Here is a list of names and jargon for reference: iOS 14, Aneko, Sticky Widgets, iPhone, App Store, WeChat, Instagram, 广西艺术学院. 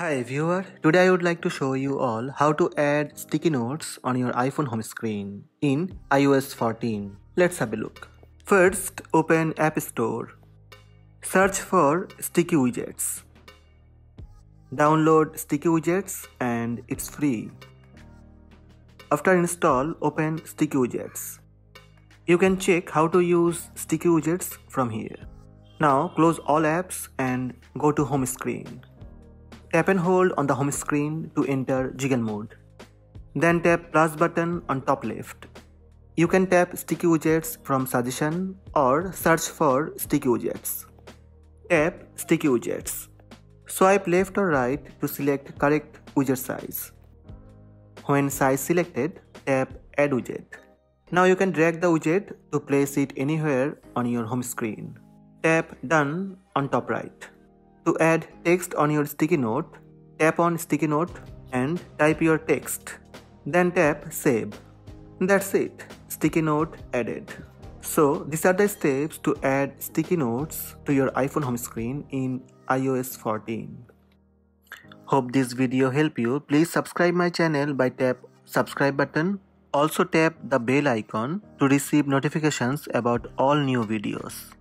Hi viewer, today I would like to show you all how to add sticky notes on your iPhone home screen in iOS 14. Let's have a look. First, open App Store. Search for Sticky Widgets. Download Sticky Widgets and it's free. After install, open Sticky Widgets. You can check how to use Sticky Widgets from here. Now close all apps and go to home screen. Tap and hold on the home screen to enter jiggle mode. Then tap plus button on top left. You can tap Sticky Widgets from suggestion or search for Sticky Widgets. Tap Sticky Widgets. Swipe left or right to select correct widget size. When size selected, tap Add Widget. Now you can drag the widget to place it anywhere on your home screen. Tap Done on top right. To add text on your sticky note, tap on sticky note and type your text. Then tap save. That's it, sticky note added. So these are the steps to add sticky notes to your iPhone home screen in iOS 14. Hope this video helped you. Please subscribe my channel by tap subscribe button. Also tap the bell icon to receive notifications about all new videos.